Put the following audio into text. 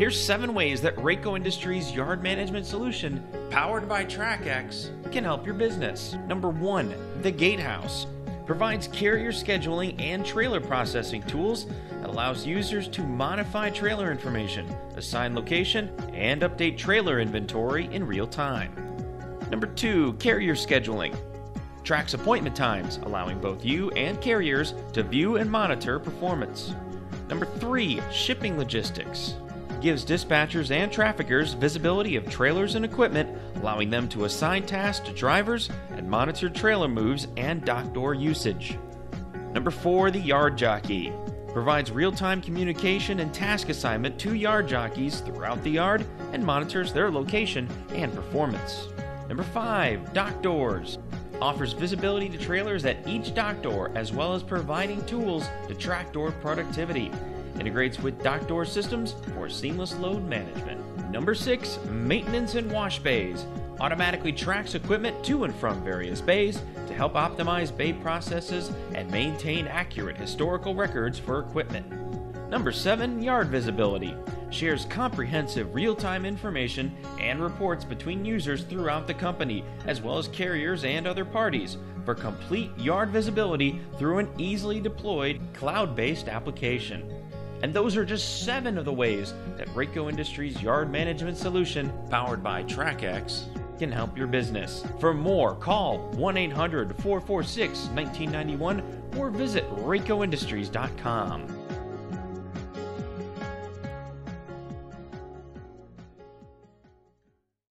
Here's 7 ways that RACO Industries yard management solution, powered by TrackX, can help your business. Number 1, the Gatehouse. Provides carrier scheduling and trailer processing tools that allows users to modify trailer information, assign location, and update trailer inventory in real time. Number 2, carrier scheduling. Tracks appointment times, allowing both you and carriers to view and monitor performance. Number 3, shipping logistics. Gives dispatchers and traffickers visibility of trailers and equipment, allowing them to assign tasks to drivers and monitor trailer moves and dock door usage. Number 4, the yard jockey. Provides real-time communication and task assignment to yard jockeys throughout the yard and monitors their location and performance. Number 5, dock doors. Offers visibility to trailers at each dock door, as well as providing tools to track door productivity. Integrates with dock door systems for seamless load management. Number 6, maintenance and wash bays. Automatically tracks equipment to and from various bays to help optimize bay processes and maintain accurate historical records for equipment. Number 7, yard visibility. Shares comprehensive real-time information and reports between users throughout the company, as well as carriers and other parties, for complete yard visibility through an easily deployed cloud-based application. And those are just 7 of the ways that RACO Industries yard management solution, powered by TrackX, can help your business. For more, call 1-800-446-1991 or visit racoindustries.com.